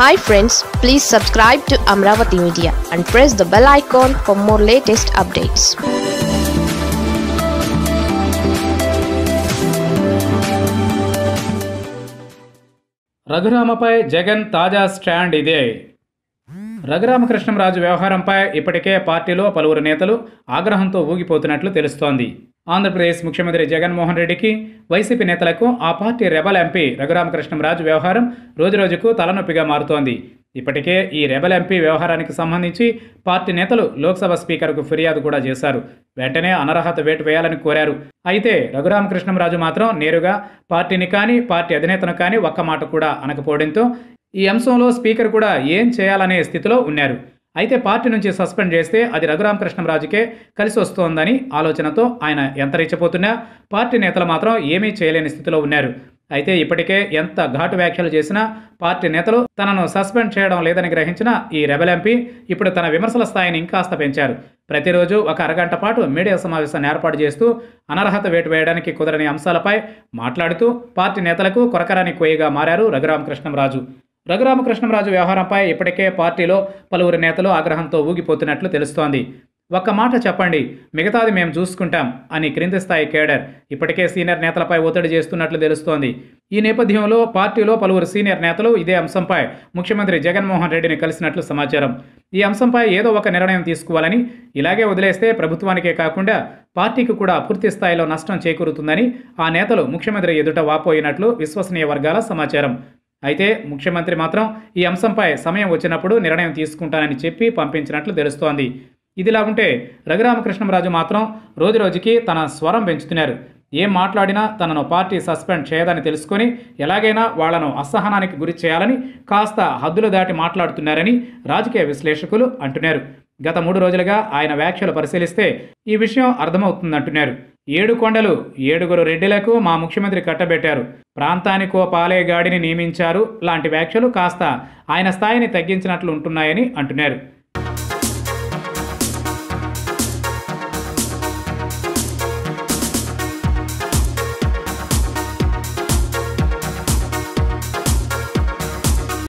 Hi friends, please subscribe to Amravati Media and press the bell icon for more latest updates. రఘురామపై Jagan తాజా stand ఇదే. రఘురామ కృష్ణమరాజు వ్యవహారంపై ఇప్పటికే పార్టీలో పలువురు నేతలు ఆగ్రహంతో ఊగిపోతున్నట్లు తెలుస్తోంది. ఆంధ్రప్రదేశ్ ముఖ్యమంత్రి జగన్మోహన్ రెడ్డికి, వైసీపీ నేతలకు ఆ party rebel MP Raghurama Krishnam Raju వ్యవహారం రోజురోజుకు తలనొప్పిగా మారుతోంది. ఇప్పటికే ఈ రెబల్ ఎంపీ వ్యవహారానికి సంబంధించి పార్టీ నేతలు లోక్సభ స్పీకర్కు ఫిర్యాదు కూడా చేశారు. వెంటనే అనర్హత వేటు వేయాలని కోరారు. అయితే రఘురామ కృష్ణమరాజు మాత్రం నేరుగా పార్టీని కానీ పార్టీ అధినేతను కానీ ఒక్క మాట కూడా అనకపోవడంతో ఈ అంశంలో స్పీకర్ కూడా ఏం చేయాలనే స్థితిలో ఉన్నారు. అయితే పార్టీ నుంచి సస్పెండ్ చేస్తే అది రఘురామ కృష్ణమరాజుకే కలిసి వస్తోందని ఆలోచనతో ఆయన ఎంత రెచ్చిపోతున్నా పార్టీ నేతలు మాత్రం ఏమీ చేయలేని స్థితిలో ఉన్నారు. అయితే ఇప్పటికే ఎంత ఘాటు వ్యాఖ్యలు చేసినా పార్టీ నేతలు తనను సస్పెండ్ చేయడం లేదని గ్రహించిన ఈ రెబల్ ఎంపీ ఇప్పుడు తన విమర్శల స్థాయిని ఇంకాస్త పెంచారు. ప్రతిరోజు ఒక అరగంట పాటు మీడియా సమావేశాన్ని ఏర్పాటు చేస్తూ అనర్హత వేటు వేయడానికి కుదరని అంశాలపై మాట్లాడుతూ పార్టీ నేతలకు కొరకరాని కోయిగా మారారు రఘురామ కృష్ణమరాజు. రఘురామ కృష్ణమరాజు వ్యవహారంపై ఇప్పటికే పార్టీలో పలువురు నేతలు ఆగ్రహంతో ఊగిపోతున్నట్లు తెలుస్తోంది. ఒక్క మాట చెప్పండి, మిగతాది మేము చూసుకుంటాం అని క్రింది స్థాయి కేడర్ ఇప్పటికే సీనియర్ నేతలపై ఒత్తిడి చేస్తున్నట్లు తెలుస్తోంది. ఈ నేపథ్యంలో పార్టీలో పలువురు సీనియర్ నేతలు ఇదే అంశంపై ముఖ్యమంత్రి జగన్మోహన్ రెడ్డిని కలిసినట్లు సమాచారం. ఈ అంశంపై ఏదో ఒక నిర్ణయం తీసుకోవాలని, ఇలాగే వదిలేస్తే ప్రభుత్వానికే కాకుండా పార్టీకి కూడా పూర్తి స్థాయిలో నష్టం చేకూరుతుందని ఆ నేతలు ముఖ్యమంత్రి ఎదుట వాపోయినట్లు విశ్వసనీయ వర్గాల సమాచారం. అయితే ముఖ్యమంత్రి మాత్రం ఈ అంశంపై సమయం వచ్చినప్పుడు నిర్ణయం తీసుకుంటానని చెప్పి పంపించినట్లు తెలుస్తోంది. ఇదిలా ఉంటే రఘురామ కృష్ణమరాజు మాత్రం రోజురోజుకి తన స్వరం పెంచుతున్నారు. ఏం మాట్లాడినా తనను పార్టీ సస్పెండ్ చేయదని తెలుసుకొని ఎలాగైనా వాళ్లను అసహనానికి గురి చేయాలని కాస్త హద్దులు దాటి మాట్లాడుతున్నారని రాజకీయ విశ్లేషకులు అంటున్నారు. గత 3 రోజులుగా ఆయన వ్యాఖ్యలు పరిశీలిస్తే ఈ విషయం అర్థమవుతుందంటున్నారు. 7 కొండలు 7గురు రెడ్డిలకు మా ముఖ్యమంత్రి కట్టబెట్టారు, ప్రాంతానికో పాలేగాడిని నియమించారు లాంటి వ్యాఖ్యలు కాస్త ఆయన స్థాయిని తగ్గించినట్లు ఉంటున్నాయని అంటున్నారు.